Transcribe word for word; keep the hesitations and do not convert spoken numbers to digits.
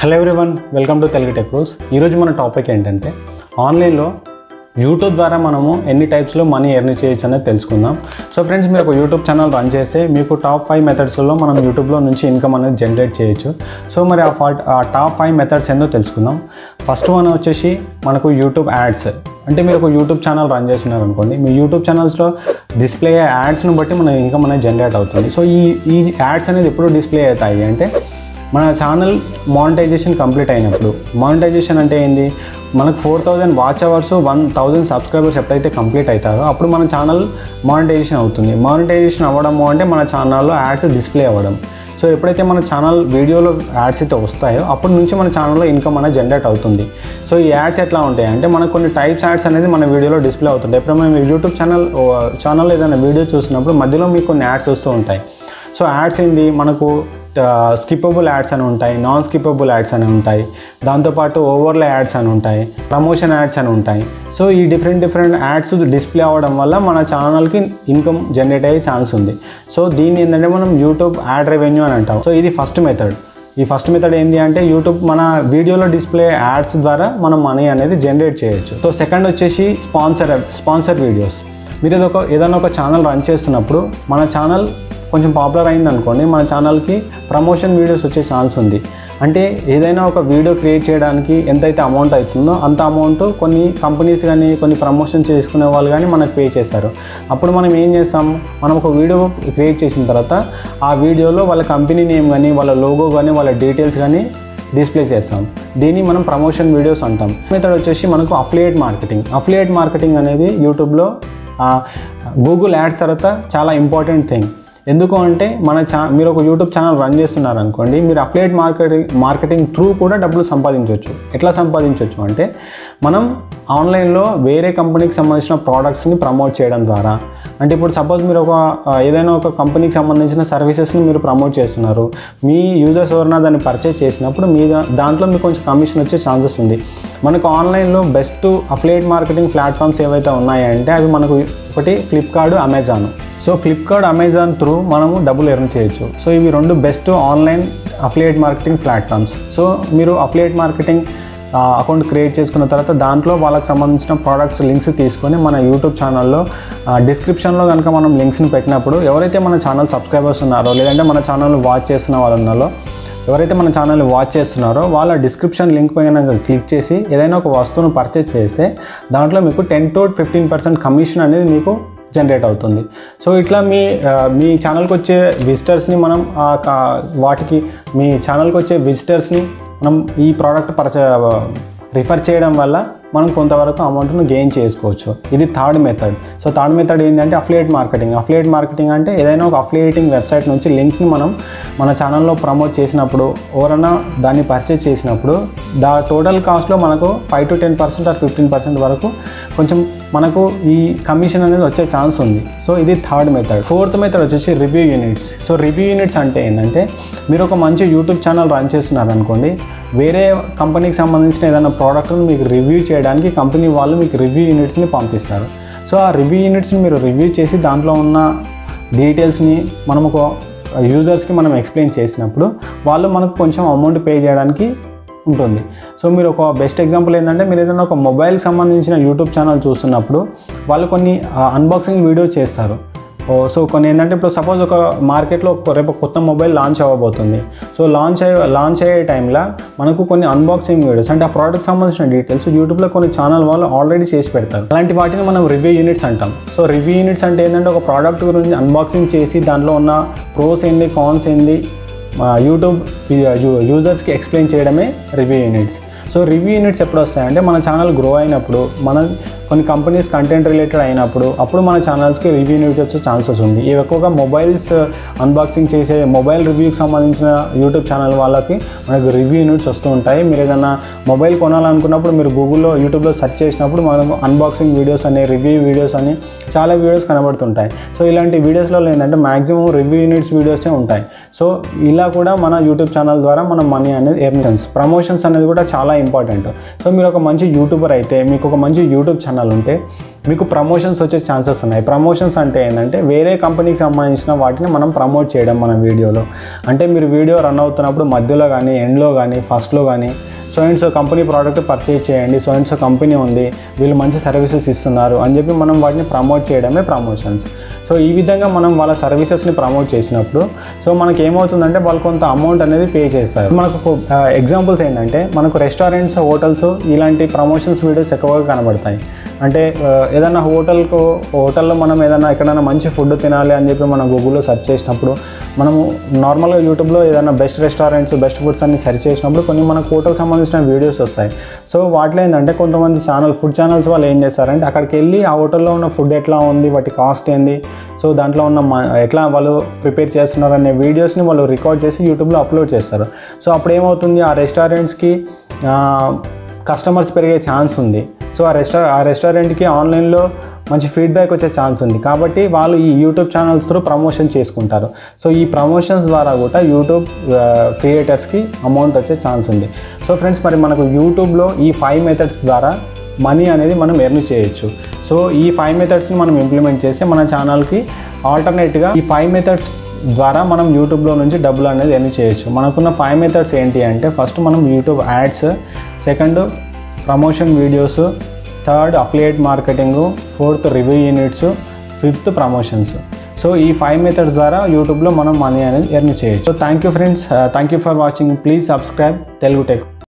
Hello everyone, welcome to Telugu tech rules. ఈరోజు మన topic ఏంటంటే ఆన్లైన్లో యూట్యూబ్ ద్వారా మనము ఎన్ని టైప్స్లో మనీ ఎర్న్ చేయొచ్చు అనేది తెలుసుకుందాం. సో ఫ్రెండ్స్, మీరు ఒక యూట్యూబ్ ఛానల్ రన్ చేస్తే మీకు టాప్ ఫైవ్ మెథడ్స్లో మనం యూట్యూబ్లో నుంచి ఇన్కమ్ అనేది జనరేట్ చేయొచ్చు. సో మరి ఆ ఫాల్ట్ ఆ టాప్ ఫైవ్ మెథడ్స్ ఏందో తెలుసుకుందాం. ఫస్ట్ వన్ వచ్చేసి మనకు యూట్యూబ్ యాడ్స్. అంటే మీరు ఒక యూట్యూబ్ ఛానల్ రన్ చేస్తున్నారు అనుకోండి, మీ యూట్యూబ్ ఛానల్స్లో డిస్ప్లే అయ్యే యాడ్స్ను బట్టి మన ఇన్కమ్ అనేది జనరేట్ అవుతుంది. సో ఈ ఈ యాడ్స్ అనేది ఎప్పుడు డిస్ప్లే అవుతాయి అంటే మన ఛానల్ మానిటైజేషన్ కంప్లీట్ అయినప్పుడు. మానిటైజేషన్ అంటే ఏంది? మనకు four thousand watch hours, one thousand subscribers ఎప్పుడైతే కంప్లీట్ అవుతారో అప్పుడు మన ఛానల్ మానిటైజేషన్ అవుతుంది. మానిటైజేషన్ అవ్వడము అంటే మన ఛానల్లో యాడ్స్ డిస్ప్లే అవ్వడం. సో ఎప్పుడైతే మన ఛానల్ వీడియోలో యాడ్స్ అయితే వస్తాయో అప్పటి నుంచి మన ఛానల్లో ఇన్కమ్ అనేది జనరేట్ అవుతుంది. సో ఈ యాడ్స్ ఎట్లా ఉంటాయి అంటే మనకు కొన్ని టైప్స్ యాడ్స్ అనేది మన వీడియోలో డిస్ప్లే అవుతుంటాయి. ఇప్పుడు మనం యూట్యూబ్ ఛానల్ ఛానల్లో ఏదైనా వీడియో చూసినప్పుడు మధ్యలో మీకు కొన్ని యాడ్స్ వస్తూ ఉంటాయి. సో యాడ్స్ ఏంది, మనకు స్కిపబుల్ యాడ్స్ అని ఉంటాయి, నాన్ స్కిపబుల్ యాడ్స్ అని ఉంటాయి, దాంతోపాటు ఓవర్లే యాడ్స్ అని ఉంటాయి, ప్రమోషన్ యాడ్స్ అని ఉంటాయి. సో ఈ డిఫరెంట్ డిఫరెంట్ యాడ్స్ డిస్ప్లే అవ్వడం వల్ల మన ఛానల్కి ఇన్కమ్ జనరేట్ అయ్యే ఛాన్స్ ఉంది. సో దీన్ని ఏంటంటే మనం యూట్యూబ్ యాడ్ రెవెన్యూ అని అంటాం. సో ఇది ఫస్ట్ మెథడ్. ఈ ఫస్ట్ మెథడ్ ఏంటి అంటే యూట్యూబ్ మన వీడియోలో డిస్ప్లే యాడ్స్ ద్వారా మనం మనీ అనేది జనరేట్ చేయొచ్చు. సో సెకండ్ వచ్చేసి స్పాన్సర్ స్పాన్సర్ వీడియోస్. మీరు ఏదొక ఏదైనా ఒక ఛానల్ రన్ చేస్తున్నప్పుడు మన ఛానల్ కొంచెం పాపులర్ అయింది అనుకోండి, మన ఛానల్కి ప్రమోషన్ వీడియోస్ వచ్చే ఛాన్స్ ఉంది. అంటే ఏదైనా ఒక వీడియో క్రియేట్ చేయడానికి ఎంతైతే అమౌంట్ అవుతుందో అంత అమౌంట్ కొన్ని కంపెనీస్ కానీ కొన్ని ప్రమోషన్ చేసుకునే వాళ్ళు కానీ మనకు పే చేస్తారు. అప్పుడు మనం ఏం చేస్తాం, మనం ఒక వీడియో క్రియేట్ చేసిన తర్వాత ఆ వీడియోలో వాళ్ళ కంపెనీ నేమ్ కానీ వాళ్ళ లోగో కానీ వాళ్ళ డీటెయిల్స్ కానీ డిస్ప్లే చేస్తాం. దీన్ని మనం ప్రమోషన్ వీడియోస్ అంటాం. మెథడ్ వచ్చేసి మనకు అఫిలియేట్ మార్కెటింగ్. అఫిలియేట్ మార్కెటింగ్ అనేది యూట్యూబ్లో గూగుల్ యాడ్స్ తర్వాత చాలా ఇంపార్టెంట్ థింగ్. ఎందుకు అంటే మన ఛా మీరు ఒక యూట్యూబ్ ఛానల్ రన్ చేస్తున్నారు అనుకోండి, మీరు అఫిలియేట్ మార్కెటింగ్ మార్కెటింగ్ త్రూ కూడా డబ్బులు సంపాదించవచ్చు. ఎట్లా సంపాదించవచ్చు అంటే మనం ఆన్లైన్లో వేరే కంపెనీకి సంబంధించిన ప్రోడక్ట్స్ని ప్రమోట్ చేయడం ద్వారా. అంటే ఇప్పుడు సపోజ్ మీరు ఒక ఏదైనా ఒక కంపెనీకి సంబంధించిన సర్వీసెస్ని మీరు ప్రమోట్ చేస్తున్నారు, మీ యూజర్స్ ఎవరైనా దాన్ని పర్చేజ్ చేసినప్పుడు మీ దాంట్లో మీకు కొంచెం కమిషన్ వచ్చే ఛాన్సెస్ ఉంది. మనకు ఆన్లైన్లో బెస్ట్ అఫిలియేట్ మార్కెటింగ్ ప్లాట్ఫామ్స్ ఏవైతే ఉన్నాయంటే అవి మనకు ఒకటి Flipkart, Amazon. So Flipkart, Amazon through మనము డబ్బులు ఎర్న్ చేయొచ్చు. సో ఇవి రెండు best online affiliate marketing platforms. So మీరు అఫిలియేట్ మార్కెటింగ్ అకౌంట్ క్రియేట్ చేసుకున్న తర్వాత దాంట్లో వాళ్ళకి సంబంధించిన ప్రోడక్ట్స్ లింక్స్ తీసుకొని మన యూట్యూబ్ ఛానల్లో డిస్క్రిప్షన్లో కనుక మనం లింక్స్ని పెట్టినప్పుడు ఎవరైతే మన ఛానల్ సబ్స్క్రైబర్స్ ఉన్నారో లేదంటే మన ఛానల్ వాచ్ చేస్తున్న వాళ్ళు ఉన్నారో ఎవరైతే మన ఛానల్ని వాచ్ చేస్తున్నారో వాళ్ళ డిస్క్రిప్షన్ లింక్ పైన క్లిక్ చేసి ఏదైనా ఒక వస్తువును పర్చేజ్ చేస్తే దాంట్లో మీకు ten to fifteen percent commission అనేది మీకు జనరేట్ అవుతుంది. సో ఇట్లా మీ మీ ఛానల్కి వచ్చే విజిటర్స్ని మనం వాటికి మీ ఛానల్కి వచ్చే విజిటర్స్ని మనం ఈ ప్రోడక్ట్ పర్చ రిఫర్ చేయడం వల్ల మనం కొంతవరకు అమౌంట్ను గెయిన్ చేసుకోవచ్చు. ఇది third method. So third method ఏంటంటే అఫిలియేట్ మార్కెటింగ్. అఫిలియేట్ మార్కెటింగ్ అంటే ఏదైనా ఒక అఫిలియేటింగ్ వెబ్సైట్ నుంచి లింక్స్ని మనం మన ఛానల్లో ప్రమోట్ చేసినప్పుడు ఎవరైనా దాన్ని పర్చేజ్ చేసినప్పుడు దా టోటల్ కాస్ట్లో మనకు five to ten percent or fifteen percent వరకు కొంచెం మనకు ఈ కమిషన్ అనేది వచ్చే ఛాన్స్ ఉంది. సో ఇది థర్డ్ మెథడ్. ఫోర్త్ మెథడ్ వచ్చేసి review units. So review units అంటే ఏంటంటే మీరు ఒక మంచి యూట్యూబ్ ఛానల్ రన్ చేస్తున్నారు అనుకోండి, వేరే కంపెనీకి సంబంధించిన ఏదైనా ప్రోడక్ట్ను మీకు రివ్యూ చేయడానికి కంపెనీ వాళ్ళు మీకు రివ్యూ యూనిట్స్ని పంపిస్తారు. సో ఆ రివ్యూ యూనిట్స్ని మీరు రివ్యూ చేసి దాంట్లో ఉన్న డీటెయిల్స్ని మనం ఒక యూజర్స్కి మనం ఎక్స్ప్లెయిన్ చేసినప్పుడు వాళ్ళు మనకు కొంచెం అమౌంట్ పే చేయడానికి ఉంటుంది. సో మీరు ఒక బెస్ట్ ఎగ్జాంపుల్ ఏంటంటే మీరు ఏదైనా ఒక మొబైల్కి సంబంధించిన యూట్యూబ్ ఛానల్ చూస్తున్నప్పుడు వాళ్ళు కొన్ని అన్బాక్సింగ్ వీడియో చేస్తారు. సో కొన్ని ఏంటంటే ఇప్పుడు సపోజ్ ఒక మార్కెట్లో రేపు కొత్త మొబైల్ లాంచ్ అవ్వబోతుంది. సో లాంచ్ అయ్యే లాంచ్ అయ్యే టైంలో మనకు కొన్ని అన్బాక్సింగ్ వీడియోస్ అంటే ఆ ప్రోడక్ట్ సంబంధించిన డీటెయిల్స్ యూట్యూబ్లో కొన్ని ఛానల్ వాళ్ళు ఆల్రెడీ చేసి పెడతారు. అలాంటి వాటిని మనం రివ్యూ యూనిట్స్ అంటాం. సో రివ్యూ యూనిట్స్ అంటే ఏంటంటే ఒక ప్రోడక్ట్ గురించి అన్బాక్సింగ్ చేసి దాంట్లో ఉన్న ప్రోస్ ఏంది, కాన్స్ ఏంది యూట్యూబ్ యూజర్స్కి ఎక్స్ప్లెయిన్ చేయడమే review units. So review units ఎప్పుడు వస్తాయంటే మన ఛానల్ గ్రో అయినప్పుడు, మన కొన్ని కంపెనీస్ కంటెంట్ రిలేటెడ్ అయినప్పుడు అప్పుడు మన ఛానల్స్కి రివ్యూ యూనిట్ వచ్చే ఛాన్సెస్ ఉంది. ఇవి ఎక్కువగా మొబైల్స్ అన్బాక్సింగ్ చేసే మొబైల్ రివ్యూకి సంబంధించిన యూట్యూబ్ ఛానల్ వాళ్ళకి మనకు రివ్యూ యూనిట్స్ వస్తూ ఉంటాయి. మీరు ఏదైనా మొబైల్ కొనాలనుకున్నప్పుడు మీరు గూగుల్లో యూట్యూబ్లో సెర్చ్ చేసినప్పుడు మనకు అన్బాక్సింగ్ వీడియోస్ అని, రివ్యూ వీడియోస్ అని చాలా వీడియోస్ కనబడుతుంటాయి. సో ఇలాంటి వీడియోస్లో ఏంటంటే మ్యాక్సిమం రివ్యూ యూనిట్స్ వీడియోసే ఉంటాయి. సో ఇలా కూడా మన యూట్యూబ్ ఛానల్ ద్వారా మనం మనీ అనేది ఎర్న్ చేయొచ్చు. ప్రమోషన్స్ అనేది కూడా చాలా ఇంపార్టెంట్. సో మీరు ఒక మంచి యూట్యూబర్ అయితే మీకు ఒక మంచి యూట్యూబ్ ఛానల్ ఛానల్ ఉంటే మీకు ప్రమోషన్స్ వచ్చే ఛాన్సెస్ ఉన్నాయి. ప్రమోషన్స్ అంటే ఏంటంటే వేరే కంపెనీకి సంబంధించిన వాటిని మనం ప్రమోట్ చేయడం మన వీడియోలో. అంటే మీరు వీడియో రన్ అవుతున్నప్పుడు మధ్యలో కానీ ఎండ్లో కానీ ఫస్ట్లో కానీ so and so company product purchase చేయండి, సో అండ్ సో కంపెనీ ఉంది, వీళ్ళు మంచి సర్వీసెస్ ఇస్తున్నారు అని చెప్పి మనం వాటిని ప్రమోట్ చేయడమే ప్రమోషన్స్. సో ఈ విధంగా మనం వాళ్ళ సర్వీసెస్ని ప్రమోట్ చేసినప్పుడు సో మనకి ఏమవుతుందంటే వాళ్ళు కొంత అమౌంట్ అనేది పే చేస్తారు. మనకు ఎగ్జాంపుల్స్ ఏంటంటే మనకు రెస్టారెంట్స్, హోటల్స్ ఇలాంటి ప్రమోషన్స్ వీడియోస్ ఎక్కువగా కనబడతాయి. అంటే ఏదైనా హోటల్కు హోటల్లో మనం ఏదైనా ఎక్కడైనా మంచి ఫుడ్ తినాలి అని చెప్పి మనం గూగుల్లో సెర్చ్ చేసినప్పుడు, మనము నార్మల్గా యూట్యూబ్లో ఏదైనా బెస్ట్ రెస్టారెంట్స్, బెస్ట్ ఫుడ్స్ అన్ని సెర్చ్ చేసినప్పుడు కొన్ని మనకు హోటల్కి సంబంధించిన వీడియోస్ వస్తాయి. సో వాటిలో ఏంటంటే కొంతమంది ఛానల్ ఫుడ్ ఛానల్స్ వాళ్ళు ఏం చేస్తారంటే అక్కడికి వెళ్ళి ఆ హోటల్లో ఉన్న ఫుడ్ ఎట్లా ఉంది, వాటి కాస్ట్ ఏంది, సో దాంట్లో ఉన్న ఎట్లా వాళ్ళు ప్రిపేర్ చేస్తున్నారు అనే వీడియోస్ని వాళ్ళు రికార్డ్ చేసి యూట్యూబ్లో అప్లోడ్ చేస్తారు. సో అప్పుడు ఏమవుతుంది, ఆ రెస్టారెంట్స్కి కస్టమర్స్ పెరిగే ఛాన్స్ ఉంది. సో ఆ రెస్టా ఆ రెస్టారెంట్కి ఆన్లైన్లో మంచి ఫీడ్బ్యాక్ వచ్చే ఛాన్స్ ఉంది. కాబట్టి వాళ్ళు ఈ యూట్యూబ్ ఛానల్స్ త్రూ ప్రమోషన్ చేసుకుంటారు. సో ఈ ప్రమోషన్స్ ద్వారా కూడా యూట్యూబ్ క్రియేటర్స్కి అమౌంట్ వచ్చే ఛాన్స్ ఉంది. సో ఫ్రెండ్స్, మరి మనకు యూట్యూబ్లో ఈ ఫైవ్ మెథడ్స్ ద్వారా మనీ అనేది మనం ఎర్న్ చేయొచ్చు. సో ఈ ఫైవ్ మెథడ్స్ని మనం ఇంప్లిమెంట్ చేసి మన ఛానల్కి ఆల్టర్నేట్గా ఈ ఫైవ్ మెథడ్స్ ద్వారా మనం యూట్యూబ్లో నుంచి డబ్బులు అనేది ఎర్న్ చేయొచ్చు. మనకున్న ఫైవ్ మెథడ్స్ ఏంటి అంటే, ఫస్ట్ మనం YouTube ads, second promotion videos, third affiliate marketing, fourth review units, fifth promotions. So ఈ ఫైవ్ మెథడ్స్ ద్వారా యూట్యూబ్లో మనం మనీ అనేది ఎర్న్ చేయొచ్చు. So thank you friends, thank you for watching. Please subscribe Telugu tech.